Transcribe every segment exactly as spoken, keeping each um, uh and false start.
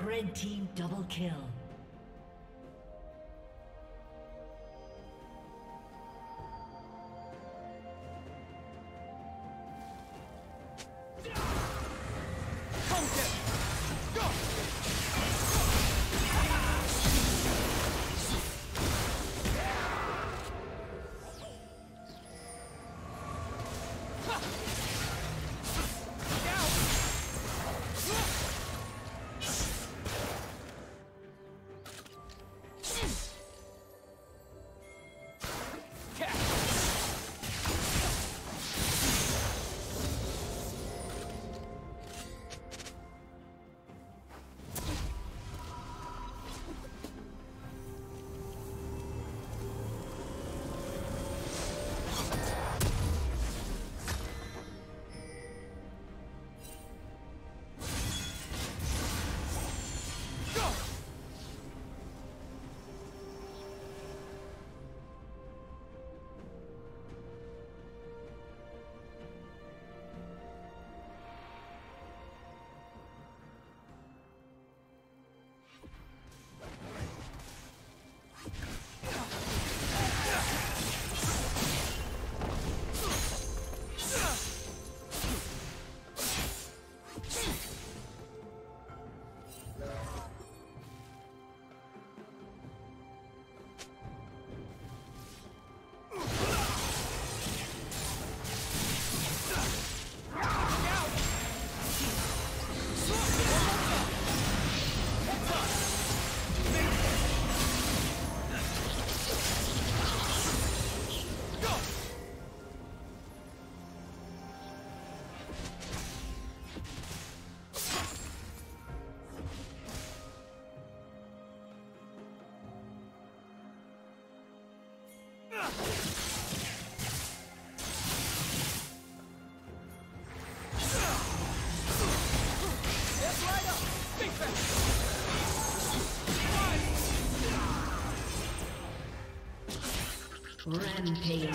Red team double kill. Rampage.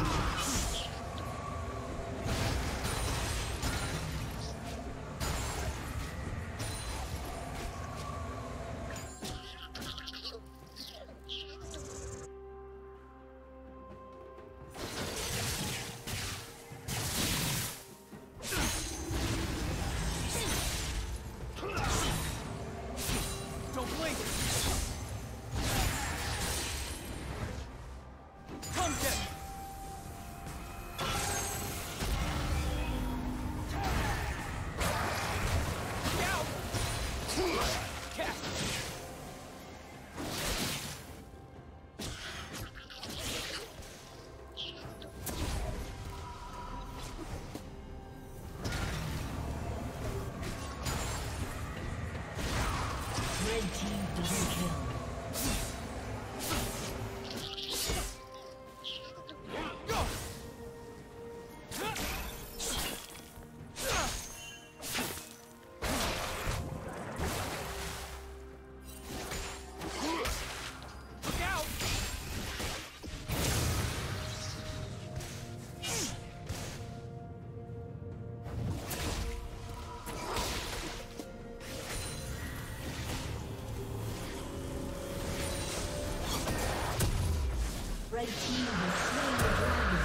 Red team has slain the dragon.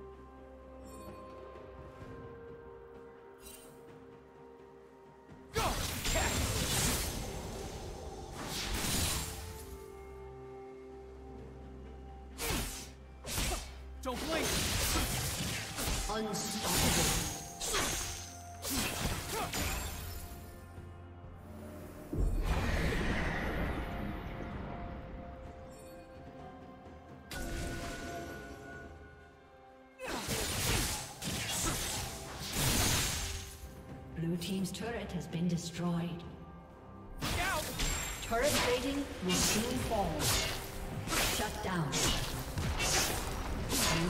Team's turret has been destroyed. Don't blink! Unstoppable! Blue team's turret has been destroyed. Turret rating will soon fall. Shut down. Blue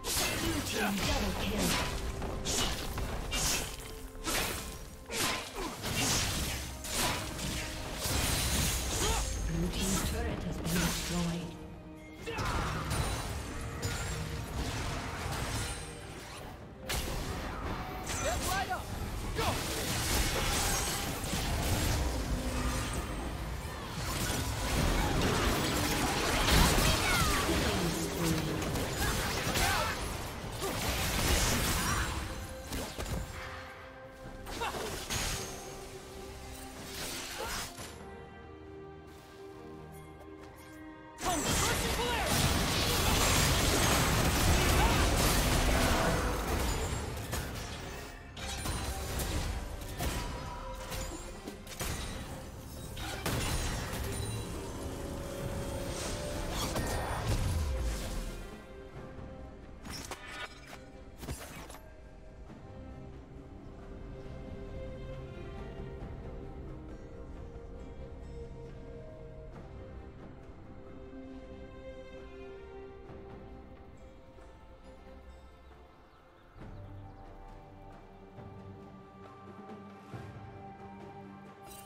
Blue team double kill.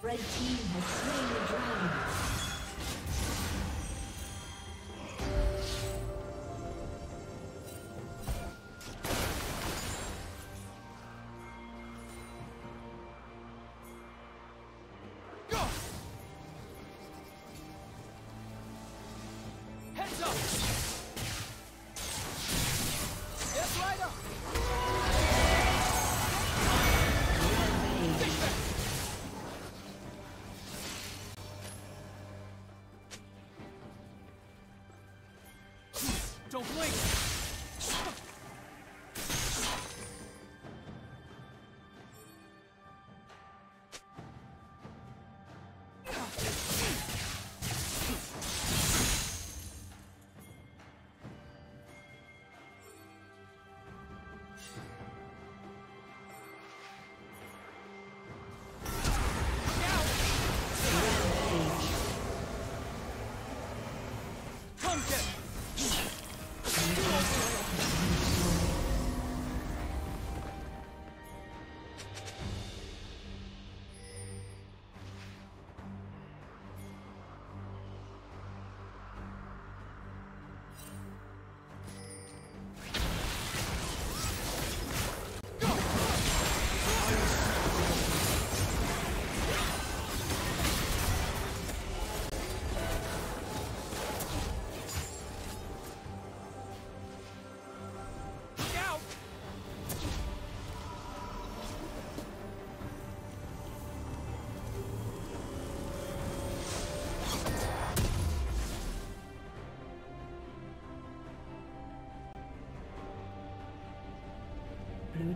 Red team has slain the dragon. Don't blink! Blue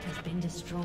turret has been destroyed.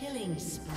Killing spree.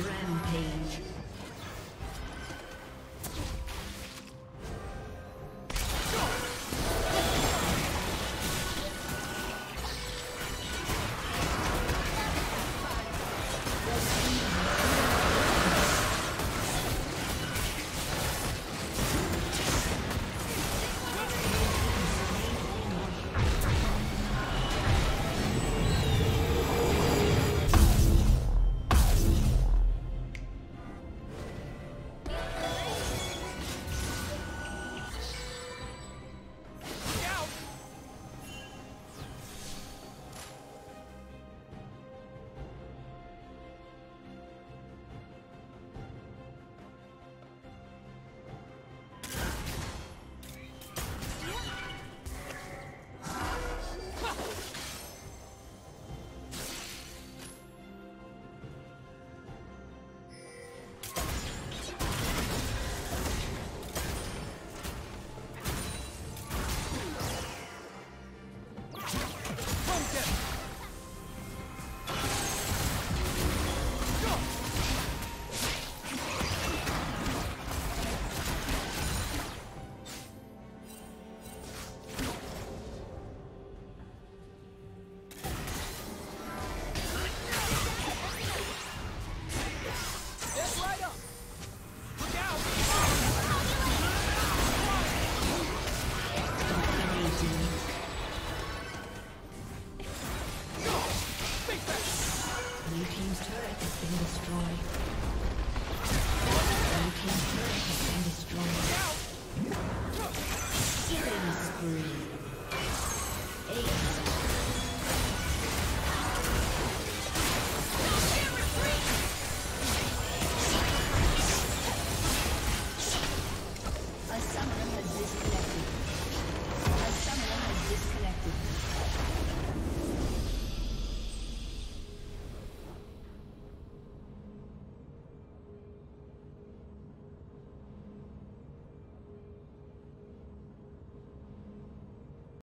Rampage.